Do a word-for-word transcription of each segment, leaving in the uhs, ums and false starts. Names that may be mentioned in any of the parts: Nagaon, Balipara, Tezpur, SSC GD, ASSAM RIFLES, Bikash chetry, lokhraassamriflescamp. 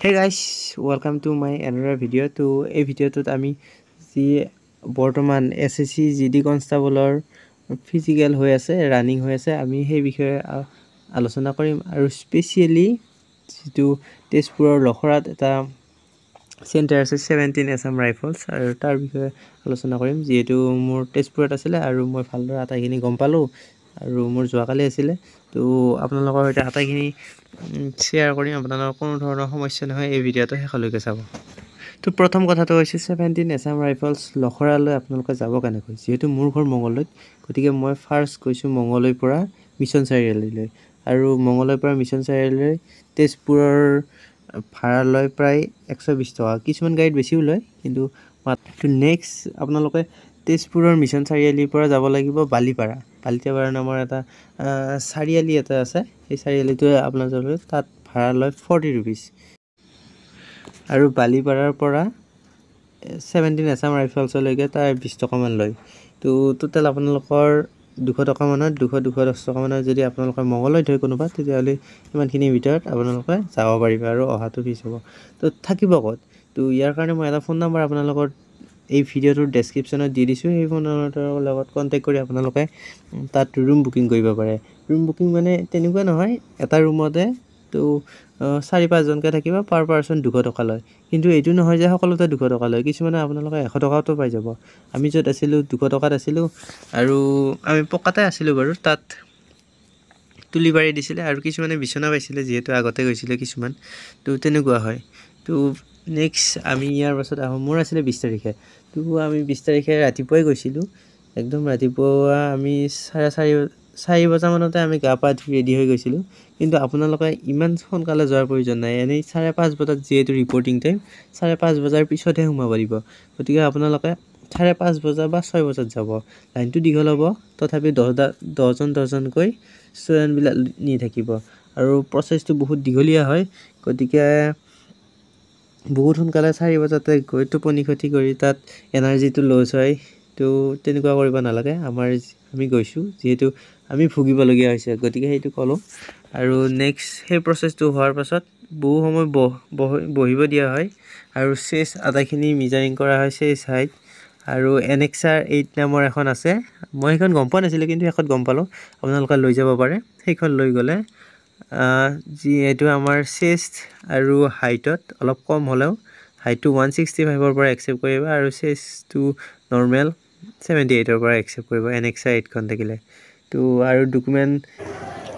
Hey guys, welcome to my another video. To a video to ami ji bortoman S S C G D constable or physical hoy ase running hoy ase ami he bikhoye alochona korim aru specially to Tezpur Lokhorat eta center ase seventeen ASSAM Rifles aru tar bikhoye alochona korim jehetu mor Tezpurat asile aru moi phalor ata gini gom palu aru mor joakale asile to apnalokor hoite ata gini share kori apnalor kono dhoroner samasya nohoy ei video to hekhaloike sabo to prothom kotha to hoise seventeen ASSAM Rifles Lokhora loi apnalokor jabo kane koi jehetu mor ghor Mongoloit kotike moi first koisu Mongoloi pora mission serial loi aru Mongoloi pora mission serial loi Tezpuror phara loi pray one twenty taka kisman guide besiu loi kintu to next apnaloke Tezpuror mission serial pora jabo lagibo Balipara পালিতেবাৰ নামৰ এটা সাৰিয়ালি এটা আছে এই সাৰিয়ালিটো আপোনালোকৰ তাত ভাড়া লয় forty rupees আৰু বালিপাৰাৰ পৰা seventeen ASSAM Rifles লৈকে তাৰ twenty টকা মান লয় তো টোটাল আপোনালোকৰ two hundred টকা মানত two hundred two hundred টকা মানত যদি আপোনালোকৰ মংগলয় ধৰি কোনোবা তেতিয়ালে ইমানখিনি ভিতৰত আপোনালোকে যাব পাৰিব আৰু অহাটো ফিছ হ'ব তো থাকিব কত তো ইয়াৰ কাৰণে মই এটা ফোন নম্বৰ আপোনালোকৰ এই ভিডিওৰ ডেসক্ৰিপচনত দি দিছো এই ফোনৰতৰ লগত কন্টাক্ট কৰি আপোনালোকে তাত ৰুম বুকিং কৰিব পাৰে ৰুম বুকিং মানে তেনুৱা নহয় এটা রুমতে তো four five জনকে থাকিবা পার পারসন two hundred টকা লয় কিন্তু এইটো নহয় যে সকলোতে two hundred টকা লয় কিছমানে আপোনালোকে one hundred টকাও তো পাই যাব আমি যত আছিলো two hundred টকাত আছিলো আৰু আমি পকাতে আছিলো বাৰু তাত তুলিবাৰি দিছিলে আৰু কিছুমানে বিছনা পাইছিলে যেহেতু আগতে গৈছিলে কিছুমান তো তেনুৱা হয় তো next আমি ইয়াৰ পাছত আহো মোৰ আছিল twenty তাৰিখে তো আমি twenty তাৰিখে ৰাতিপুৱাই গৈছিলো একদম ৰাতিপুৱা আমি four thirty বজা মানতে আমি গাপা ৰেডি হৈ গৈছিলো কিন্তু আপোনালোকে ইমান সোনকালে যোৱাৰ প্ৰয়োজন নাই এনে four thirty বজাত যেটো ৰিপৰ্টিং টাইম four thirty বজাৰ পিছতে হুমা পৰিব গতিকে আপোনালোকে four thirty বজা বা six বজাত যাব লাইনটো দীঘল হ'ব তথাপি ten জন ten জন কৈ ষ্টুডেন্ট বিলা নি থাকিব আৰু প্ৰচেছটো বহুত দীঘলীয়া হয় গতিকে বহুত হুনকালে four বজাতে গৈ টোপনি খতি কৰি তাত এনাৰ্জি তো লস হয় তো তেনকুৱা কৰিব নালাগে আমাৰ আমি গৈছো যেহেতু আমি ভুগিব লগি হৈছে গতিকে হেতু কলো আৰু নেক্সট হে প্ৰসেস তো হোৱাৰ পাছত বহু সময় বহিব দিয়া হয় আৰু শেষ আদাখিনি মিজাৰিং কৰা হৈছে এই সাইড আৰু এনেক্সাৰ eight নামৰ এখন আছে মই এখন গম পোৱা নাছিল কিন্তু এখন গম পালো আপোনালোকে লৈ যাব পাৰে সেইখন লৈ গলে জি এটো আমাৰ চেষ্ট আৰু হাইটত অলপ কম হলেও হাইটটো one sixty-five ৰ পৰা একসেপ্ট কৰিব আৰু চেষ্টটো নৰমাল seventy-eight ৰ পৰা একসেপ্ট কৰিব এনেক্সা eight খন থাকিলে তো আৰু ডকুমেন্ট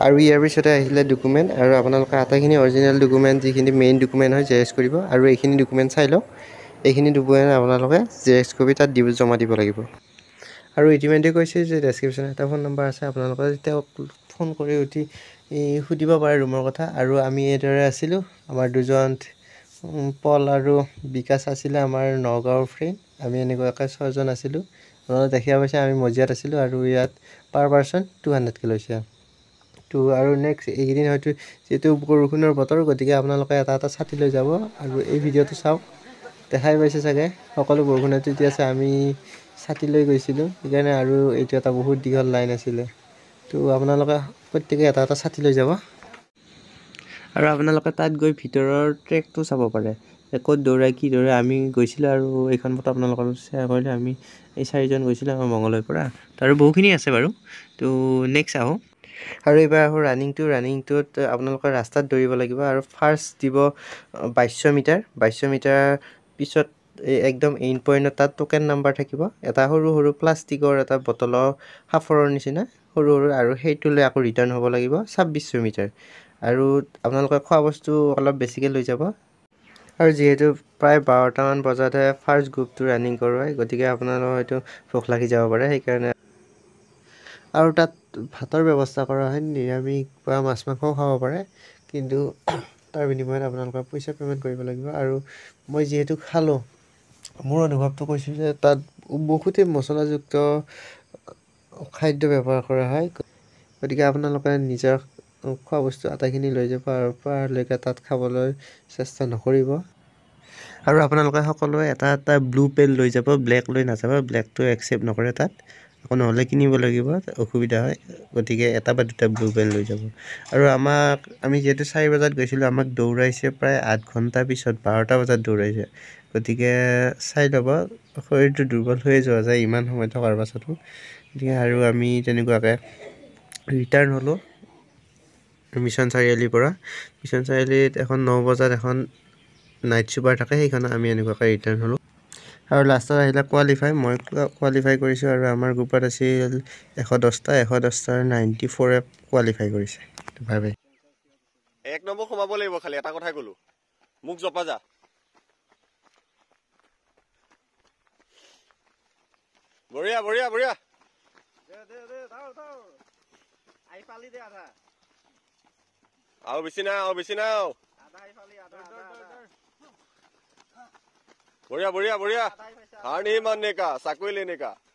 আৰু ইয়াৰ পিছতে আহিলে ডকুমেন্ট আৰু আপোনালোকৰ আটাখিনি অৰিজিনাল ডকুমেন্ট যিখিনি মেইন ডকুমেন্ট হয় জেৰেক্স কৰিব আৰু এইখিনি ডকুমেন্ট চাই লওক এইখিনি ডকুমেন্ট আপোনালোকে জেৰেক্স কপি তাত দিব জমা দিব লাগিব আৰু ইতিমেন্টে কৈছে যে ডেসক্ৰিপচনত এটা ফোন নম্বৰ আছে আপোনালোকৰ যেতে ফোন কৰি উঠি এই হুদিবা পাৰে ৰুমৰ কথা আৰু আমি এদৰে আছিলো আমাৰ দুজন পল আৰু বিকাশ আছিল আমাৰ নগাঁওৰ ফ্ৰেন্ড আমি এনেকৈ six জন আছিলো আৰু দেখিয়া পাইছে আমি মজিয়াত আছিলো আৰু ইয়াত পাৰ পাৰসন two hundred কে লৈছে তো আৰু নেক্সট এইদিন হয়তো যেটো বৰখুনৰ বতৰ গতিকে আপোনালোকে এটা এটা ছাতি লৈ যাব আৰু এই ভিডিওটো চাওক দেখাই পাইছে চাগে সকলো বৰখুনতে তি আছে আমি ছাতি লৈ গৈছিলো ইখানে আৰু এইটো এটা বহুত দীঘল লাইন আছিল তো আপোনালোকে প্ৰত্যেককে এটা এটা ছাতি লৈ যাব আৰু আপোনালোকে তাত গৈ ভিতৰৰ ট্ৰেকটো চাব পাৰে ক'ত দৌৰা কি দৌৰা আমি গৈছিল আৰু এইখন পত আপোনালোকৰ শেয়াৰ কৰিলে আমি এই চাৰিজন গৈছিল আমাৰ মংগলৰ পৰা তাৰ বহুখিনি আছে বাৰু তো নেক্সট আহো আৰু এবাৰ আহো ৰানিং টু ৰানিং টু আপোনালোকৰ ৰাস্তাত দৌৰিব লাগিব আৰু ফাৰ্ষ্ট দিব twenty-two hundred metre twenty-two hundred metre পিছত একদম এন পইণ্টত টোকেন নাম্বাৰ থাকিব এটা হৰু হৰু প্লাষ্টিকৰ এটা বটলৰ হাফৰৰ নিচিনা হৰু হৰু আৰু হেইটো লৈ আকৌ ৰিটাৰ্ণ হ'ব লাগিব twenty-six hundred মিটাৰ আৰু আপোনালোকে খোৱা বস্তু অলপ বেছিকৈ লৈ যাব আৰু যেহেতু প্ৰায় twelve টা মান বজাতে ফাৰ্স্ট গ্ৰুপটো ৰানিং কৰোৱাই গতিকে আপোনালোকে হয়তো ভোক লাগি যাব পাৰে সেই কাৰণে আৰু তাত ভাতৰ ব্যৱস্থা কৰা হয় নিৰামিষ বা মাছ মাংস খাব পাৰে কিন্তু তাৰ বিনিময়ত আপোনালোকে পইচা পেমেন্ট কৰিব লাগিব আৰু মই যেহেতু খালো মোৰ অনুভৱটো কৈছো যে তাত বহুতে মছলাযুক্ত খাদ্য ব্যৱহাৰ কৰা হয় গতিকে আপোনালোকে নিজৰ খোৱা বস্তু আটাখিনি লৈ যাব আৰু পাৰ লৈকে তাত খাবলৈ চেষ্টা নকৰিব আৰু আপোনালোকে সকলোৱে এটা এটা ব্লু পেন লৈ যাব ব্ল্যাক লৈ নাযাবা ব্ল্যাকটো একসেপ্ট নকৰে তাত আকৌ নহ'লে কিনিব লাগিব অসুবিধা হয় গতিকে এটা বা দুটা ব্লু পেন লৈ যাব আৰু আমাক আমি যেতে চাৰি বজাত গৈছিলো আমাক দৌৰাইছে প্ৰায় আঠ ঘন্টা পিছত বাৰটা বজাত দৌৰাইছে গতিকে চাই লব শৰীৰটো দুৰ্বল হৈ যোৱা যায় ইমান সময় থকাৰ পাছতো গতিকে আৰু আমি তেনেকুৱাকে ৰিটাৰ্ণ হলো মিছন চাৰিআলি পৰা মিছন চাৰিআলিত এখন নয় বজাত এখন নাইট সুপাৰ থাকে সেইখন আমি এনেকুৱাকে ৰিটাৰ্ণ হলো আৰু লাষ্টৰ আহিলা কোৱালিফাই মই কোৱালিফাই কৰিছো আৰু আমাৰ গ্ৰুপত আছিল এশ দহ টা এশ দহ টাৰ ninety-four এ কোৱালিফাই কৰিছে ভাবে এক নম্বৰ খমাব লাগিব খালি এটা কথা কলো মুখ জপা যা বৰিয়া বৰিয়া বৰিয়া দে দে দে দাও দাও আই পালি দে আধা আও বেছি না আও বেছি না আধা আই পালি আধা बढ़िया बढ़िया बढ़िया हार नहीं मानने का साक्वे लेने का